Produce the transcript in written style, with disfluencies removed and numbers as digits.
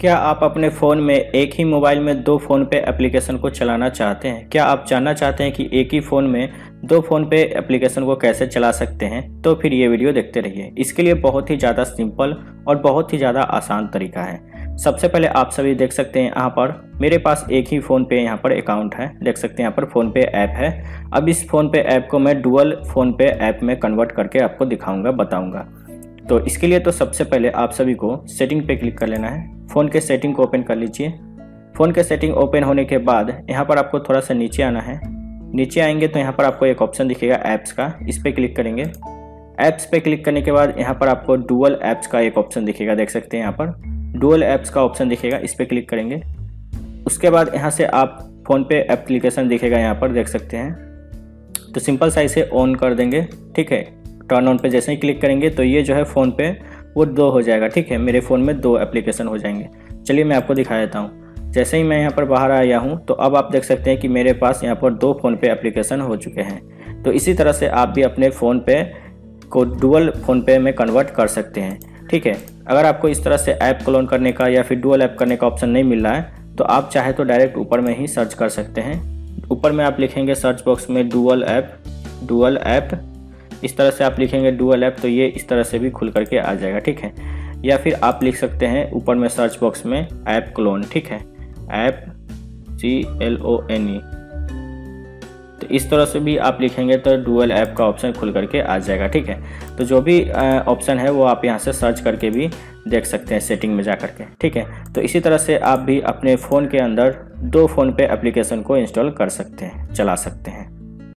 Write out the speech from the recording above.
क्या आप अपने फ़ोन में एक ही मोबाइल में दो फ़ोनपे एप्लीकेशन को चलाना चाहते हैं? क्या आप जानना चाहते हैं कि एक ही फ़ोन में दो फ़ोनपे एप्लीकेशन को कैसे चला सकते हैं? तो फिर ये वीडियो देखते रहिए। इसके लिए बहुत ही ज़्यादा सिंपल और बहुत ही ज़्यादा आसान तरीका है। सबसे पहले आप सभी देख सकते हैं, यहाँ पर मेरे पास एक ही फ़ोनपे यहाँ पर अकाउंट है, देख सकते हैं यहाँ पर फ़ोनपे ऐप है। अब इस फ़ोनपे ऐप को मैं डुअल फ़ोनपे ऐप में कन्वर्ट करके आपको दिखाऊँगा, बताऊँगा। तो इसके लिए तो सबसे पहले आप सभी को सेटिंग पे क्लिक कर लेना है, फ़ोन के सेटिंग को ओपन कर लीजिए। फ़ोन के सेटिंग ओपन होने के बाद यहाँ पर आपको थोड़ा सा नीचे आना है। नीचे आएंगे तो यहाँ पर आपको एक ऑप्शन दिखेगा ऐप्स का, इस पर क्लिक करेंगे। ऐप्स पे क्लिक करने के बाद यहाँ पर आपको डुअल ऐप्स का एक ऑप्शन दिखेगा, देख सकते हैं यहाँ पर डुअल ऐप्स का ऑप्शन दिखेगा, इस पर क्लिक करेंगे। उसके बाद यहाँ से आप फ़ोनपे एप्लीकेशन दिखेगा यहाँ पर, देख सकते हैं। तो सिंपल सा इसे ऑन कर देंगे, ठीक है। टर्न ऑन पे जैसे ही क्लिक करेंगे तो ये जो है फ़ोन पे वो दो हो जाएगा, ठीक है। मेरे फ़ोन में दो एप्लीकेशन हो जाएंगे। चलिए मैं आपको दिखा देता हूँ। जैसे ही मैं यहाँ पर बाहर आया हूँ तो अब आप देख सकते हैं कि मेरे पास यहाँ पर दो फ़ोन पे एप्लीकेशन हो चुके हैं। तो इसी तरह से आप भी अपने फ़ोन पे को डुअल फ़ोन पे में कन्वर्ट कर सकते हैं, ठीक है। अगर आपको इस तरह से ऐप क्लोन करने का या फिर डुअल ऐप करने का ऑप्शन नहीं मिल रहा है तो आप चाहे तो डायरेक्ट ऊपर में ही सर्च कर सकते हैं। ऊपर में आप लिखेंगे सर्च बॉक्स में डुअल ऐप, इस तरह से आप लिखेंगे डुअल ऐप तो ये इस तरह से भी खुल करके आ जाएगा, ठीक है। या फिर आप लिख सकते हैं ऊपर में सर्च बॉक्स में ऐप क्लोन, ठीक है, ऐप CLONE। तो इस तरह से भी आप लिखेंगे तो डुअल ऐप का ऑप्शन खुल करके आ जाएगा, ठीक है। तो जो भी ऑप्शन है वो आप यहाँ से सर्च करके भी देख सकते हैं सेटिंग में जा करके, ठीक है। तो इसी तरह से आप भी अपने फ़ोन के अंदर दो फ़ोन पे एप्लीकेशन को इंस्टॉल कर सकते हैं, चला सकते हैं।